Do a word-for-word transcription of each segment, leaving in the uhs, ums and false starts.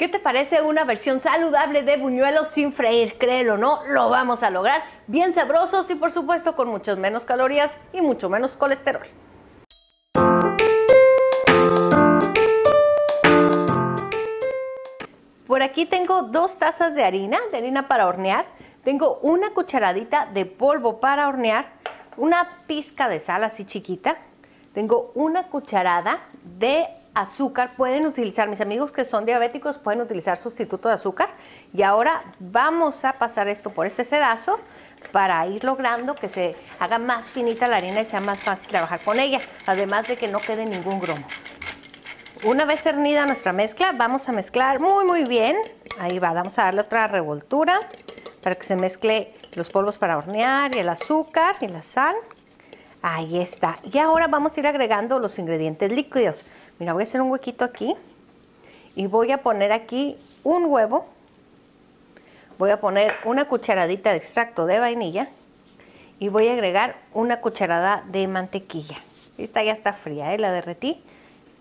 ¿Qué te parece una versión saludable de buñuelos sin freír? Créelo o no, lo vamos a lograr. Bien sabrosos y por supuesto con muchas menos calorías y mucho menos colesterol. Por aquí tengo dos tazas de harina, de harina para hornear. Tengo una cucharadita de polvo para hornear, una pizca de sal así chiquita. Tengo una cucharada de azúcar, pueden utilizar, mis amigos que son diabéticos pueden utilizar sustituto de azúcar. Y ahora vamos a pasar esto por este sedazo para ir logrando que se haga más finita la harina y sea más fácil trabajar con ella, además de que no quede ningún grumo. Una vez cernida nuestra mezcla, vamos a mezclar muy muy bien. Ahí va, vamos a darle otra revoltura para que se mezcle los polvos para hornear y el azúcar y la sal. Ahí está. Y ahora vamos a ir agregando los ingredientes líquidos. Mira, voy a hacer un huequito aquí y voy a poner aquí un huevo. Voy a poner una cucharadita de extracto de vainilla y voy a agregar una cucharada de mantequilla. Esta ya está fría, ¿eh? La derretí,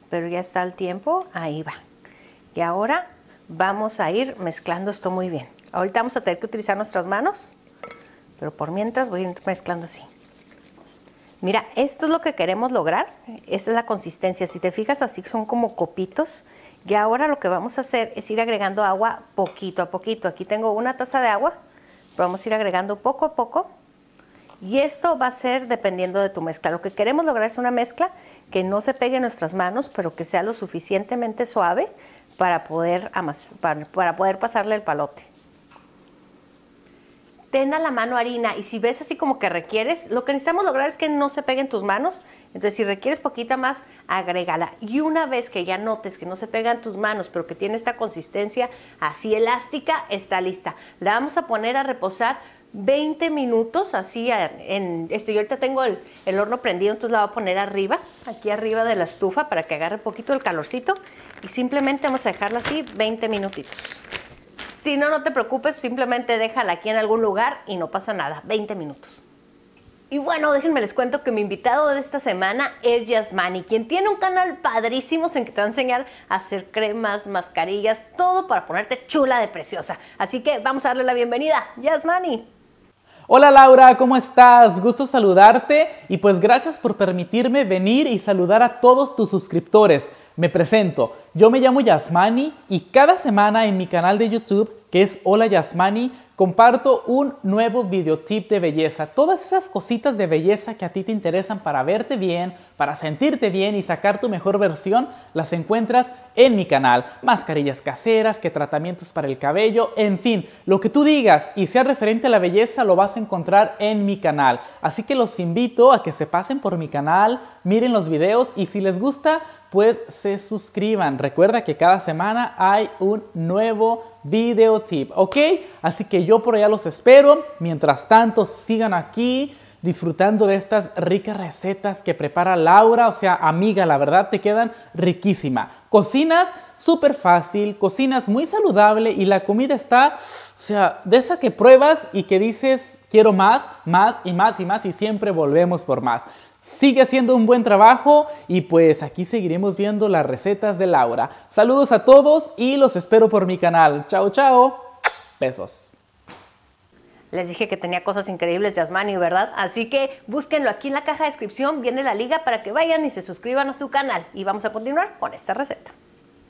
pero ya está al tiempo. Ahí va. Y ahora vamos a ir mezclando esto muy bien. Ahorita vamos a tener que utilizar nuestras manos, pero por mientras voy a ir mezclando así. Mira, esto es lo que queremos lograr, esa es la consistencia, si te fijas así son como copitos. Y ahora lo que vamos a hacer es ir agregando agua poquito a poquito. Aquí tengo una taza de agua, pero vamos a ir agregando poco a poco y esto va a ser dependiendo de tu mezcla. Lo que queremos lograr es una mezcla que no se pegue en nuestras manos, pero que sea lo suficientemente suave para poder, amas- para, para poder pasarle el palote. Ten a la mano harina y si ves así como que requieres, lo que necesitamos lograr es que no se pegue en tus manos, entonces si requieres poquita más, agrégala. Y una vez que ya notes que no se pega en tus manos, pero que tiene esta consistencia así elástica, está lista. La vamos a poner a reposar veinte minutos, así en este. Yo ahorita tengo el, el horno prendido, entonces la voy a poner arriba, aquí arriba de la estufa para que agarre un poquito el calorcito y simplemente vamos a dejarla así veinte minutitos. Si no, no te preocupes, simplemente déjala aquí en algún lugar y no pasa nada, veinte minutos. Y bueno, déjenme les cuento que mi invitado de esta semana es Yasmani, quien tiene un canal padrísimo en que te va a enseñar a hacer cremas, mascarillas, todo para ponerte chula de preciosa. Así que vamos a darle la bienvenida, Yasmani. Hola Laura, ¿cómo estás? Gusto saludarte y pues gracias por permitirme venir y saludar a todos tus suscriptores. Me presento, yo me llamo Yasmani y cada semana en mi canal de YouTube, que es Hola Yasmani, comparto un nuevo videotip de belleza. Todas esas cositas de belleza que a ti te interesan para verte bien, para sentirte bien y sacar tu mejor versión, las encuentras en mi canal. Mascarillas caseras, que tratamientos para el cabello, en fin, lo que tú digas y sea referente a la belleza lo vas a encontrar en mi canal. Así que los invito a que se pasen por mi canal, miren los videos y si les gusta, pues se suscriban. Recuerda que cada semana hay un nuevo video tip, ¿ok? Así que yo por allá los espero. Mientras tanto, sigan aquí disfrutando de estas ricas recetas que prepara Laura. O sea, amiga, la verdad te quedan riquísima. Cocinas súper fácil, cocinas muy saludable y la comida está, o sea, de esa que pruebas y que dices quiero más, más y más y más y siempre volvemos por más. Sigue haciendo un buen trabajo y pues aquí seguiremos viendo las recetas de Laura. Saludos a todos y los espero por mi canal. Chao, chao. Besos. Les dije que tenía cosas increíbles, Yasmani, ¿verdad? Así que búsquenlo aquí en la caja de descripción. Viene la liga para que vayan y se suscriban a su canal. Y vamos a continuar con esta receta.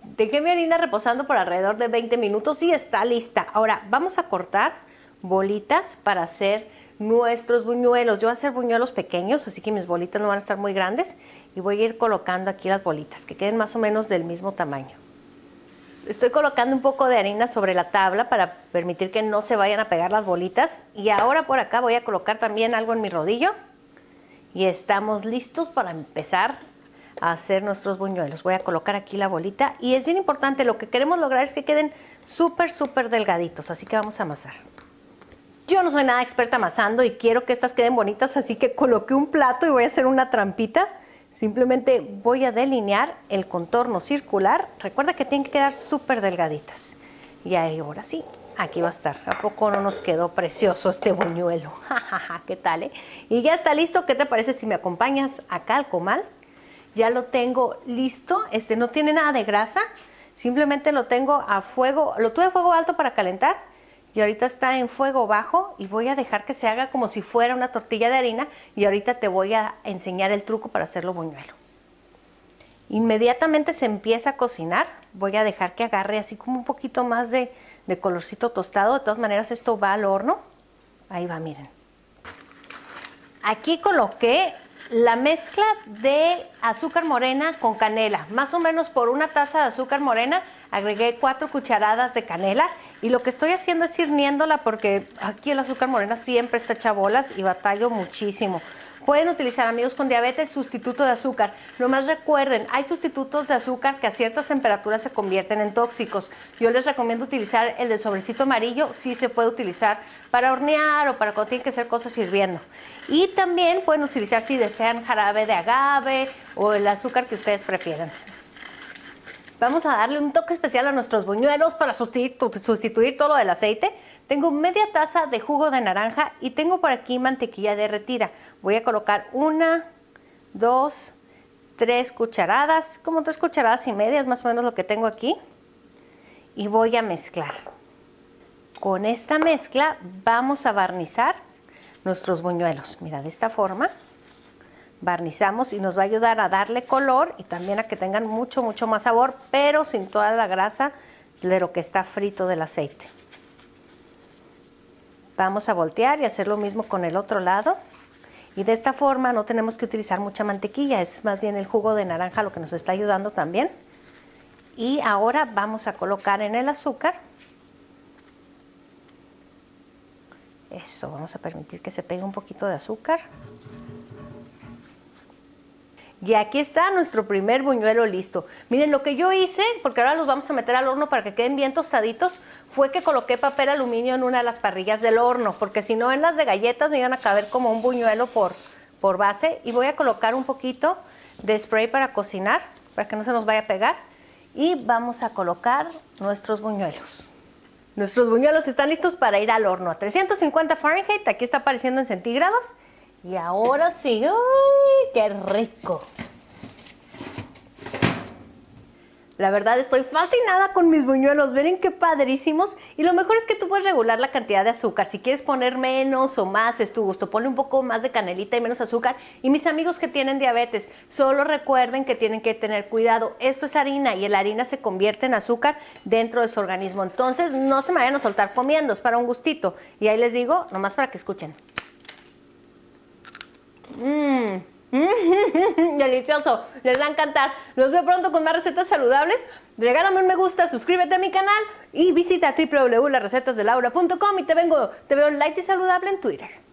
Dejé mi harina reposando por alrededor de veinte minutos y está lista. Ahora vamos a cortar bolitas para hacer nuestros buñuelos. Yo voy a hacer buñuelos pequeños, así que mis bolitas no van a estar muy grandes y voy a ir colocando aquí las bolitas que queden más o menos del mismo tamaño. Estoy colocando un poco de harina sobre la tabla para permitir que no se vayan a pegar las bolitas y ahora por acá voy a colocar también algo en mi rodillo y estamos listos para empezar a hacer nuestros buñuelos. Voy a colocar aquí la bolita y es bien importante, lo que queremos lograr es que queden súper súper delgaditos, así que vamos a amasar. Yo no soy nada experta amasando y quiero que estas queden bonitas, así que coloqué un plato y voy a hacer una trampita. Simplemente voy a delinear el contorno circular. Recuerda que tienen que quedar súper delgaditas. Y ahora sí, aquí va a estar. ¿A poco no nos quedó precioso este buñuelo? ¿Qué tal, eh? Y ya está listo. ¿Qué te parece si me acompañas acá al comal? Ya lo tengo listo. Este no tiene nada de grasa. Simplemente lo tengo a fuego, lo tuve a fuego alto para calentar y ahorita está en fuego bajo y voy a dejar que se haga como si fuera una tortilla de harina, y ahorita te voy a enseñar el truco para hacerlo buñuelo. Inmediatamente se empieza a cocinar, voy a dejar que agarre así como un poquito más de, de colorcito tostado. De todas maneras esto va al horno, ahí va, miren. Aquí coloqué la mezcla de azúcar morena con canela, más o menos por una taza de azúcar morena agregué cuatro cucharadas de canela, y lo que estoy haciendo es ir niéndola porque aquí el azúcar morena siempre está chabolas y batallo muchísimo. Pueden utilizar, amigos con diabetes, sustituto de azúcar. Nomás recuerden, hay sustitutos de azúcar que a ciertas temperaturas se convierten en tóxicos. Yo les recomiendo utilizar el del sobrecito amarillo, sí se puede utilizar para hornear o para cuando tienen que hacer cosas hirviendo. Y también pueden utilizar, si desean, jarabe de agave o el azúcar que ustedes prefieran. Vamos a darle un toque especial a nuestros buñuelos para sustituir, sustituir todo lo del aceite. Tengo media taza de jugo de naranja y tengo por aquí mantequilla derretida. Voy a colocar una, dos, tres cucharadas, como tres cucharadas y media, es más o menos lo que tengo aquí. Y voy a mezclar. Con esta mezcla vamos a barnizar nuestros buñuelos. Mira, de esta forma barnizamos y nos va a ayudar a darle color y también a que tengan mucho, mucho más sabor, pero sin toda la grasa de lo que está frito del aceite. Vamos a voltear y hacer lo mismo con el otro lado, y de esta forma no tenemos que utilizar mucha mantequilla, es más bien el jugo de naranja lo que nos está ayudando también. Y ahora vamos a colocar en el azúcar. Eso, vamos a permitir que se pegue un poquito de azúcar. Y aquí está nuestro primer buñuelo listo. Miren, lo que yo hice, porque ahora los vamos a meter al horno para que queden bien tostaditos, fue que coloqué papel aluminio en una de las parrillas del horno, porque si no en las de galletas me iban a caber como un buñuelo por, por base. Y voy a colocar un poquito de spray para cocinar, para que no se nos vaya a pegar. Y vamos a colocar nuestros buñuelos. Nuestros buñuelos están listos para ir al horno a trescientos cincuenta Fahrenheit. Aquí está apareciendo en centígrados. Y ahora sí, ¡uy, qué rico! La verdad estoy fascinada con mis buñuelos, miren qué padrísimos. Y lo mejor es que tú puedes regular la cantidad de azúcar. Si quieres poner menos o más, es tu gusto. Ponle un poco más de canelita y menos azúcar. Y mis amigos que tienen diabetes, solo recuerden que tienen que tener cuidado. Esto es harina y la harina se convierte en azúcar dentro de su organismo. Entonces no se me vayan a soltar comiendo, es para un gustito. Y ahí les digo, nomás para que escuchen. Mmm, mm, delicioso, les va a encantar. Los veo pronto con más recetas saludables. Regálame un me gusta, suscríbete a mi canal y visita doble u doble u doble u punto las recetas de laura punto com y te vengo, te veo en Light y Saludable en Twitter.